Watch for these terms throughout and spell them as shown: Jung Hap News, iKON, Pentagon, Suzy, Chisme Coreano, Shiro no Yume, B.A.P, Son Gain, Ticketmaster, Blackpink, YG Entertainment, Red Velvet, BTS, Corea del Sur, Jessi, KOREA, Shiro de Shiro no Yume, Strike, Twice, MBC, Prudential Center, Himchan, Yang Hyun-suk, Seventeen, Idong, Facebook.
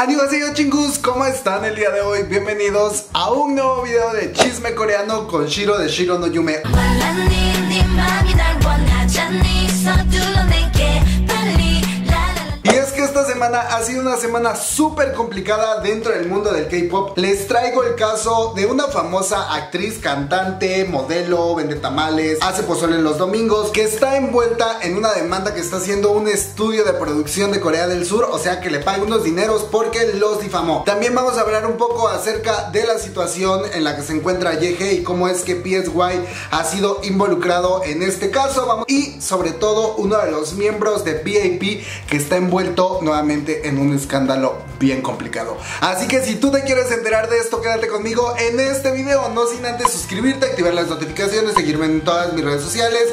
¡Annyeonghaseyo chingus! ¿Cómo están el día de hoy? Bienvenidos a un nuevo video de chisme coreano con Shiro de Shiro no Yume. Y es que esta semana ha sido una semana súper complicada dentro del mundo del K-pop. Les traigo el caso de una famosa actriz, cantante, modelo, vende tamales, hace pozole los domingos, que está envuelta en una demanda que está haciendo un estudio de producción de Corea del Sur, o sea que le paga unos dineros porque los difamó. También vamos a hablar un poco acerca de la situación en la que se encuentra YG y cómo es que PSY ha sido involucrado en este caso. Y sobre todo uno de los miembros de B.A.P que está envuelto nuevamente en un escándalo bien complicado. Así que si tú te quieres enterar de esto, quédate conmigo en este video, no sin antes suscribirte, activar las notificaciones, seguirme en todas mis redes sociales.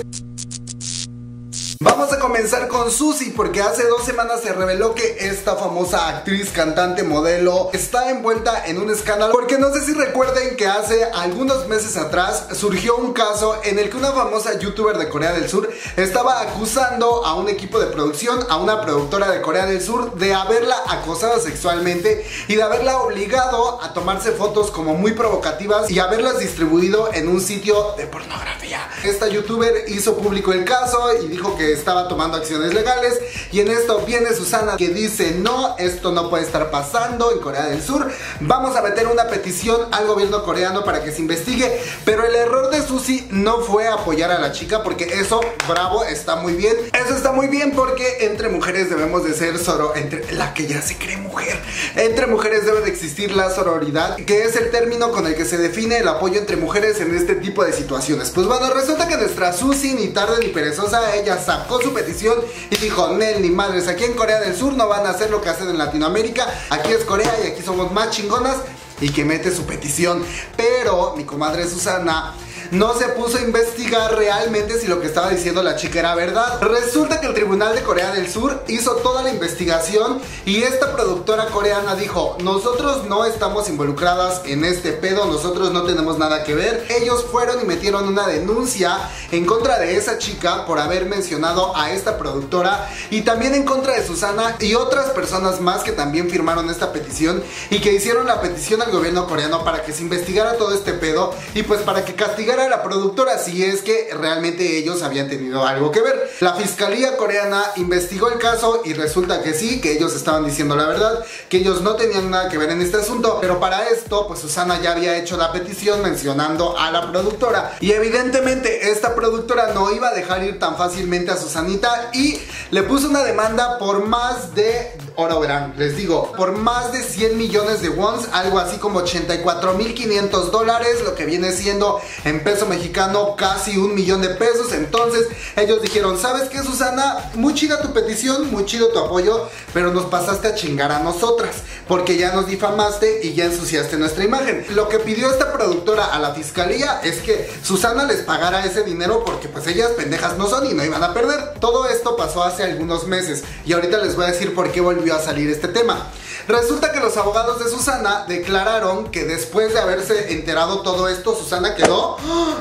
Vamos a comenzar con Suzy, porque hace 2 semanas se reveló que esta famosa actriz, cantante, modelo está envuelta en un escándalo, porque no sé si recuerden que hace algunos meses atrás surgió un caso en el que una famosa youtuber de Corea del Sur estaba acusando a un equipo de producción, a una productora de Corea del Sur, de haberla acosado sexualmente y de haberla obligado a tomarse fotos como muy provocativas y haberlas distribuido en un sitio de pornografía. Esta youtuber hizo público el caso y dijo que estaba tomando acciones legales, y en esto viene Susana que dice: no, esto no puede estar pasando en Corea del Sur, vamos a meter una petición al gobierno coreano para que se investigue. Pero el error de Suzy no fue apoyar a la chica, porque eso, bravo, está muy bien, eso está muy bien, porque entre mujeres debemos de ser entre la que ya se cree mujer, entre mujeres debe de existir la sororidad, que es el término con el que se define el apoyo entre mujeres en este tipo de situaciones. Pues bueno, resulta que nuestra Suzy, ni tarde ni perezosa, ella sabe, sacó su petición y dijo: nel, ni madres, aquí en Corea del Sur no van a hacer lo que hacen en Latinoamérica, aquí es Corea y aquí somos más chingonas, y que mete su petición. Pero mi comadre Susana no se puso a investigar realmente si lo que estaba diciendo la chica era verdad. Resulta que el tribunal de Corea del Sur hizo toda la investigación y esta productora coreana dijo: nosotros no estamos involucradas en este pedo, nosotros no tenemos nada que ver. Ellos fueron y metieron una denuncia en contra de esa chica por haber mencionado a esta productora, y también en contra de Susana y otras personas más que también firmaron esta petición y que hicieron la petición al gobierno coreano para que se investigara todo este pedo y pues para que castigara a la productora si es que realmente ellos habían tenido algo que ver. La fiscalía coreana investigó el caso y resulta que sí, que ellos estaban diciendo la verdad, que ellos no tenían nada que ver en este asunto. Pero para esto, pues Susana ya había hecho la petición mencionando a la productora, y evidentemente esta productora no iba a dejar ir tan fácilmente a Susanita y le puso una demanda por más de, ahora verán, les digo, por más de 100 millones de wons, algo así como 84.500 dólares, lo que viene siendo en peso mexicano casi 1 millón de pesos. Entonces ellos dijeron: ¿sabes qué, Susana? Muy chida tu petición, muy chido tu apoyo, pero nos pasaste a chingar a nosotras, porque ya nos difamaste y ya ensuciaste nuestra imagen. Lo que pidió esta productora a la fiscalía es que Susana les pagara ese dinero, porque pues ellas pendejas no son y no iban a perder. Todo esto pasó hace algunos meses y ahorita les voy a decir por qué volvió a salir este tema. Resulta que los abogados de Susana declararon que después de haberse enterado todo esto, Susana quedó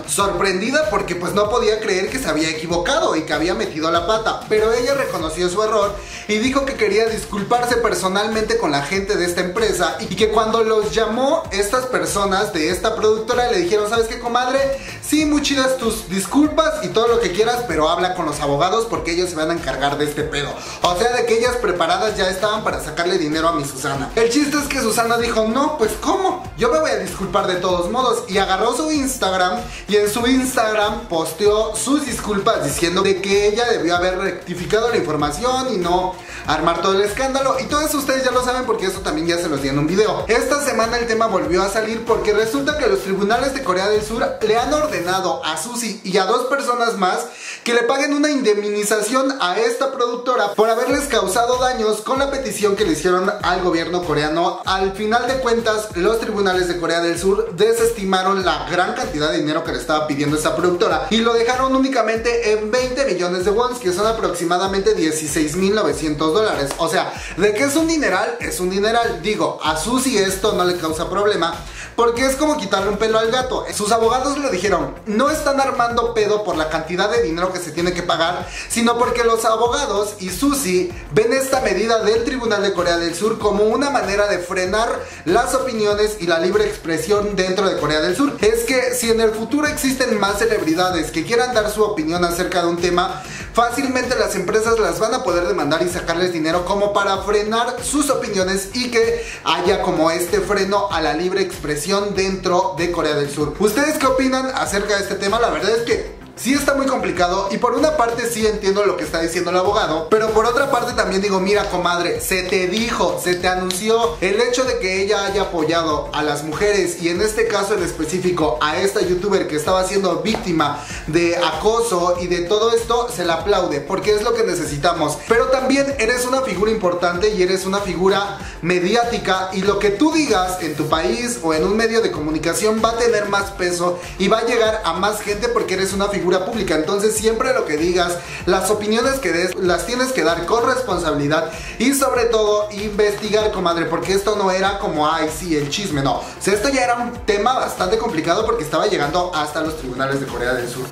sorprendida, porque pues no podía creer que se había equivocado y que había metido la pata. Pero ella reconoció su error y dijo que quería disculparse personalmente con la gente de esta empresa, y que cuando los llamó estas personas de esta productora le dijeron: ¿sabes qué, comadre? Sí, muy chidas tus disculpas y todo lo que quieras, pero habla con los abogados porque ellos se van a encargar de este pedo. O sea, de que ellas preparadas ya estaban para sacarle dinero a mi Susana. El chiste es que Susana dijo: no, pues ¿cómo? Yo me voy a disculpar de todos modos. Y agarró su Instagram y en su Instagram posteó sus disculpas diciendo de que ella debió haber rectificado la información y no armar todo el escándalo. Y todo eso ustedes ya lo saben, porque eso también ya se los di en un video. Esta semana el tema volvió a salir porque resulta que los tribunales de Corea del Sur le han ordenado a Suzy y a 2 personas más que le paguen una indemnización a esta productora por haberles causado daños con la petición que le hicieron al gobierno coreano. Al final de cuentas, los tribunales de Corea del Sur desestimaron la gran cantidad de dinero que le estaba pidiendo esta productora y lo dejaron únicamente en 20 millones de wons, que son aproximadamente 16.900 dólares. O sea, de que es un dineral, es un dineral. Digo, a Suzy esto no le causa problema, porque es como quitarle un pelo al gato. Sus abogados le dijeron, no están armando pedo por la cantidad de dinero que se tiene que pagar, sino porque los abogados y Suzy ven esta medida del Tribunal de Corea del Sur como una manera de frenar las opiniones y la libre expresión dentro de Corea del Sur. Es que si en el futuro existen más celebridades que quieran dar su opinión acerca de un tema, fácilmente las empresas las van a poder demandar y sacarles dinero como para frenar sus opiniones y que haya como este freno a la libre expresión dentro de Corea del Sur. ¿Ustedes qué opinan acerca de este tema? La verdad es que sí está muy complicado, y por una parte sí entiendo lo que está diciendo el abogado, pero por otra parte también digo, mira comadre, se te dijo, se te anunció. El hecho de que ella haya apoyado a las mujeres, y en este caso en específico a esta youtuber que estaba siendo víctima de acoso y de todo esto, se la aplaude, porque es lo que necesitamos. Pero también eres una figura importante y eres una figura mediática, y lo que tú digas en tu país o en un medio de comunicación va a tener más peso y va a llegar a más gente porque eres una figura pública. Entonces siempre lo que digas, las opiniones que des, las tienes que dar con responsabilidad y sobre todo investigar, comadre, porque esto no era como ay sí, el chisme, no, o sea, esto ya era un tema bastante complicado porque estaba llegando hasta los tribunales de Corea del Sur.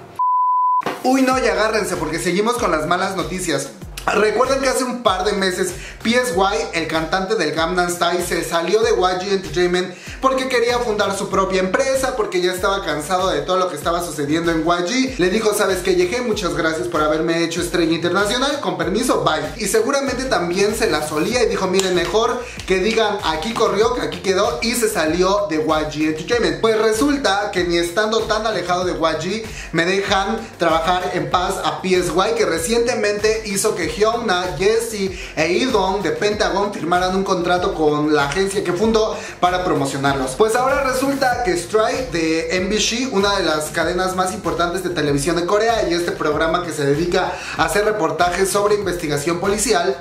Uy no, y agárrense porque seguimos con las malas noticias. Recuerden que hace un par de meses PSY, el cantante del Gangnam Style, se salió de YG Entertainment porque quería fundar su propia empresa, porque ya estaba cansado de todo lo que estaba sucediendo en YG. Le dijo, ¿sabes qué, YG? Muchas gracias por haberme hecho estrella internacional, con permiso, bye. Y seguramente también se la solía y dijo, miren, mejor que digan aquí corrió que aquí quedó, y se salió de YG Entertainment. Pues resulta que ni estando tan alejado de YG me dejan trabajar en paz a PSY, que recientemente hizo que Jessi e Idong de Pentagon firmaran un contrato con la agencia que fundó para promocionarlos. Pues ahora resulta que Strike de MBC, una de las cadenas más importantes de televisión de Corea, y este programa que se dedica a hacer reportajes sobre investigación policial,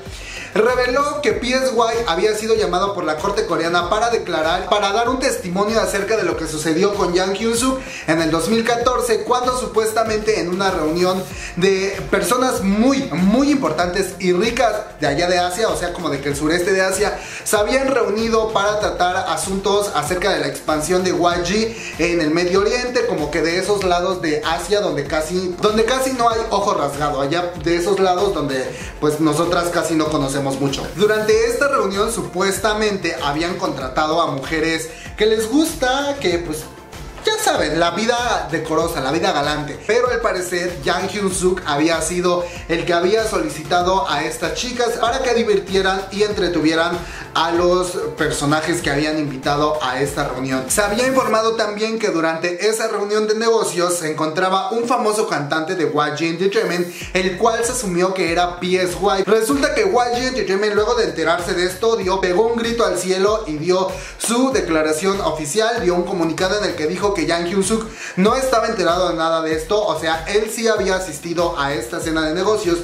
reveló que PSY había sido llamado por la corte coreana para declarar, para dar un testimonio acerca de lo que sucedió con Yang Hyun-suk en el 2014, cuando supuestamente en una reunión de personas muy importantes y ricas de allá de Asia, o sea como de que el sureste de Asia, se habían reunido para tratar asuntos acerca de la expansión de YG en el Medio Oriente, como que de esos lados de Asia donde casi no hay ojo rasgado, allá de esos lados donde pues nosotras casi no conocemos mucho. Durante esta reunión supuestamente habían contratado a mujeres que les gusta, que pues ya saben, la vida decorosa, la vida galante. Pero al parecer Yang Hyun-suk había sido el que había solicitado a estas chicas para que divirtieran y entretuvieran a los personajes que habían invitado a esta reunión. Se había informado también que durante esa reunión de negocios se encontraba un famoso cantante de YG Entertainment, el cual se asumió que era PSY. Resulta que YG Entertainment, luego de enterarse de esto, pegó un grito al cielo y dio su declaración oficial, dio un comunicado en el que dijo que Yang Hyun-suk no estaba enterado de nada de esto, o sea, él sí había asistido a esta cena de negocios,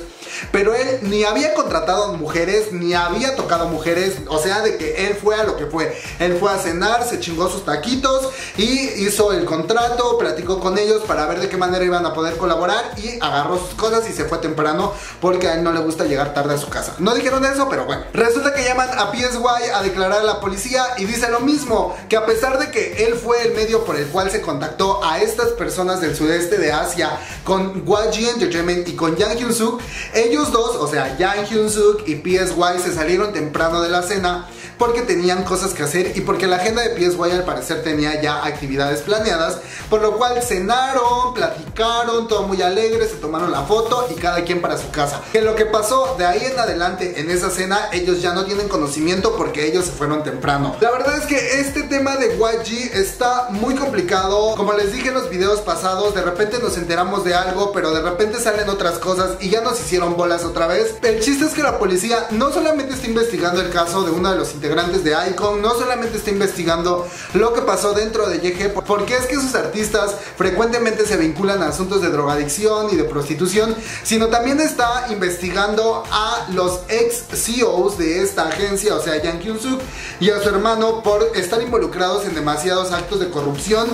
pero él ni había contratado mujeres, ni había tocado mujeres, o sea, de que él fue a lo que fue. Él fue a cenar, se chingó sus taquitos y hizo el contrato, platicó con ellos para ver de qué manera iban a poder colaborar y agarró sus cosas y se fue temprano porque a él no le gusta llegar tarde a su casa. No dijeron eso, pero bueno. Resulta que llaman a PSY a declarar a la policía y dice lo mismo, que a pesar de que él fue el medio por el cual se contactó a estas personas del sudeste de Asia con YG Entertainment y con Yang Hyun-suk, ellos dos, o sea, Yang Hyun-suk y PSY, se salieron temprano de la cena porque tenían cosas que hacer y porque la agenda de PSY al parecer tenía ya actividades planeadas, por lo cual cenaron, platicaron, todo muy alegre, se tomaron la foto y cada quien para su casa. Que lo que pasó de ahí en adelante en esa cena, ellos ya no tienen conocimiento porque ellos se fueron temprano. La verdad es que este tema de YG está muy complicado. Como les dije en los videos pasados, de repente nos enteramos de algo, pero de repente salen otras cosas y ya nos hicieron bolas otra vez. El chiste es que la policía no solamente está investigando el caso de uno de los integrantes de iKON, no solamente está investigando lo que pasó dentro de YG, porque es que sus artistas frecuentemente se vinculan a asuntos de drogadicción y de prostitución, sino también está investigando a los ex CEOs de esta agencia, o sea Yang Hyun-suk y a su hermano, por estar involucrados en demasiados actos de corrupción.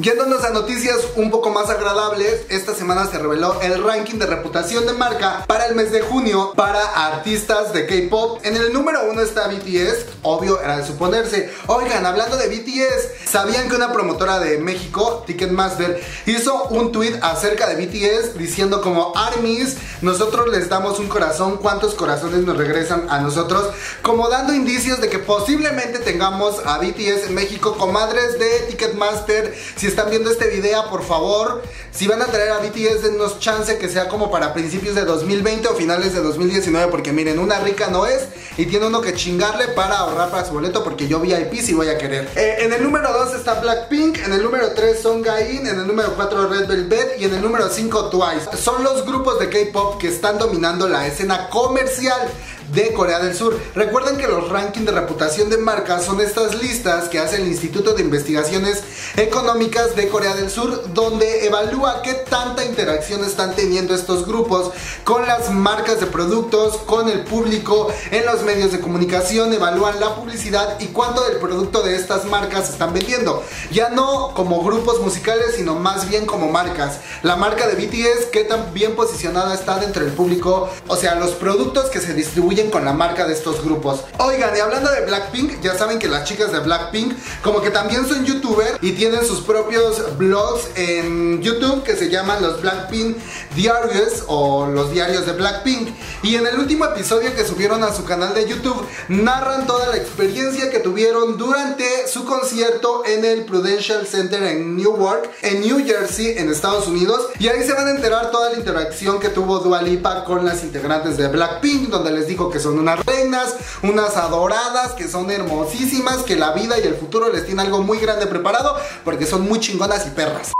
Yéndonos a noticias un poco más agradables, esta semana se reveló el ranking de reputación de marca para el mes de junio para artistas de K-pop. En el número 1 está BTS, obvio era de suponerse. Oigan, hablando de BTS, ¿sabían que una promotora de México, Ticketmaster, hizo un tweet acerca de BTS diciendo como ARMYs, nosotros les damos un corazón, ¿cuántos corazones nos regresan a nosotros? Como dando indicios de que posiblemente tengamos a BTS en México. Comadres de Ticketmaster, si están viendo este video, por favor, si van a traer a BTS, dennos chance que sea como para principios de 2020 o finales de 2019, porque miren, una rica no es y tiene uno que chingarle para ahorrar para su boleto, porque yo VIP sí voy a querer. En el número 2 está Blackpink, en el número 3 Son Gain, en el número 4 Red Velvet y en el número 5 Twice. Son los grupos de K-pop que están dominando la escena comercial de Corea del Sur. Recuerden que los rankings de reputación de marcas son estas listas que hace el Instituto de Investigaciones Económicas de Corea del Sur, donde evalúa qué tanta interacción están teniendo estos grupos con las marcas de productos, con el público, en los medios de comunicación, evalúan la publicidad y cuánto del producto de estas marcas están vendiendo. Ya no como grupos musicales, sino más bien como marcas. La marca de BTS, qué tan bien posicionada está dentro del público, o sea, los productos que se distribuyen con la marca de estos grupos. Oigan, y hablando de Blackpink, ya saben que las chicas de Blackpink como que también son youtubers y tienen sus propios blogs en YouTube que se llaman los Blackpink Diaries o los diarios de Blackpink, y en el último episodio que subieron a su canal de YouTube narran toda la experiencia que tuvieron durante su concierto en el Prudential Center en Newark, en New Jersey, en Estados Unidos, y ahí se van a enterar toda la interacción que tuvo Dua Lipa con las integrantes de Blackpink, donde les dijo que son unas reinas, unas adoradas, que son hermosísimas, que la vida y el futuro les tiene algo muy grande preparado porque son muy chingonas y perras.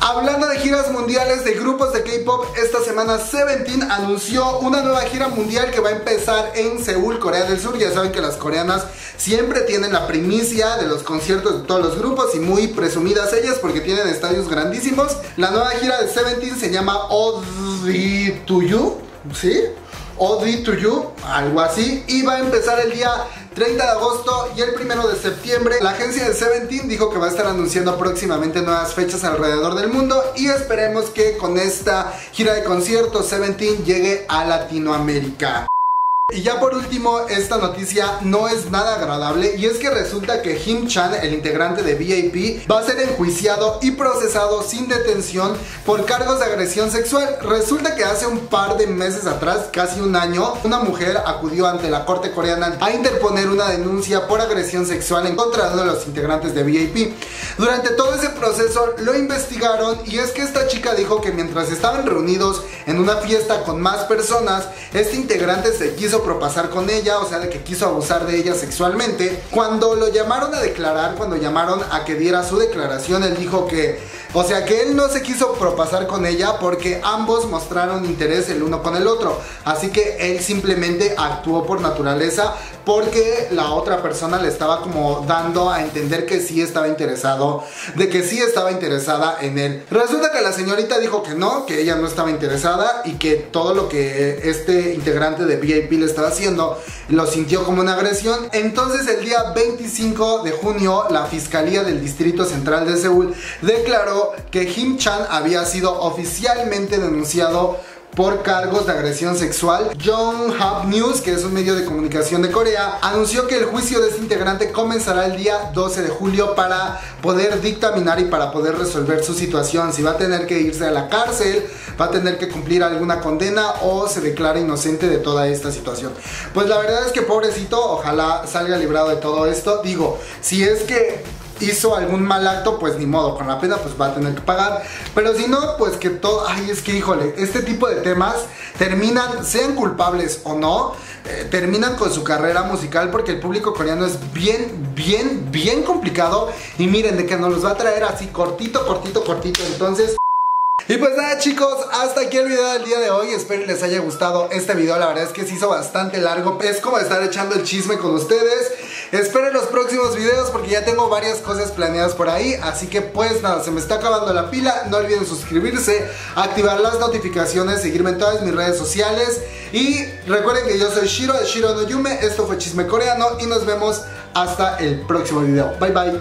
Hablando de giras mundiales de grupos de K-pop, esta semana Seventeen anunció una nueva gira mundial que va a empezar en Seúl, Corea del Sur. Ya saben que las coreanas siempre tienen la primicia de los conciertos de todos los grupos y muy presumidas ellas porque tienen estadios grandísimos. La nueva gira de Seventeen se llama Ode to You, ¿sí? Ode to You, algo así, y va a empezar el día 30 de agosto y el 1 de septiembre. La agencia de Seventeen dijo que va a estar anunciando próximamente nuevas fechas alrededor del mundo y esperemos que con esta gira de conciertos Seventeen llegue a Latinoamérica. Y ya por último, esta noticia no es nada agradable, y es que resulta que Himchan, el integrante de B.A.P, va a ser enjuiciado y procesado sin detención por cargos de agresión sexual. Resulta que hace un par de meses atrás, casi un año, una mujer acudió ante la corte coreana a interponer una denuncia por agresión sexual en contra de uno de los integrantes de B.A.P. Durante todo ese proceso lo investigaron, y es que esta chica dijo que mientras estaban reunidos en una fiesta con más personas, este integrante se quiso propasar con ella, o sea, de que quiso abusar de ella sexualmente. Cuando lo llamaron a declarar, cuando llamaron a que diera su declaración, él dijo que, o sea, que él no se quiso propasar con ella porque ambos mostraron interés el uno con el otro, así que él simplemente actuó por naturaleza porque la otra persona le estaba como dando a entender que sí estaba interesado, de que sí estaba interesada en él. Resulta que la señorita dijo que no, que ella no estaba interesada y que todo lo que este integrante de VIP le estaba haciendo lo sintió como una agresión. Entonces el día 25 de junio la Fiscalía del Distrito Central de Seúl declaró que Himchan había sido oficialmente denunciado por cargos de agresión sexual. Jung Hap News, que es un medio de comunicación de Corea, anunció que el juicio de este integrante comenzará el día 12 de julio para poder dictaminar y para poder resolver su situación, si va a tener que irse a la cárcel, va a tener que cumplir alguna condena o se declara inocente de toda esta situación. Pues la verdad es que pobrecito, ojalá salga librado de todo esto. Digo, si es que hizo algún mal acto, pues ni modo, con la pena pues va a tener que pagar, pero si no, pues que todo, ay, es que híjole, este tipo de temas terminan, sean culpables o no, terminan con su carrera musical, porque el público coreano es bien complicado, y miren, de que nos los va a traer así cortito, entonces... Y pues nada chicos, hasta aquí el video del día de hoy, espero les haya gustado este video, la verdad es que se hizo bastante largo, es como estar echando el chisme con ustedes. Esperen los próximos videos porque ya tengo varias cosas planeadas por ahí, así que pues nada, se me está acabando la pila, no olviden suscribirse, activar las notificaciones, seguirme en todas mis redes sociales, y recuerden que yo soy Shiro de Shiro no Yume, esto fue Chisme Coreano y nos vemos hasta el próximo video, bye bye.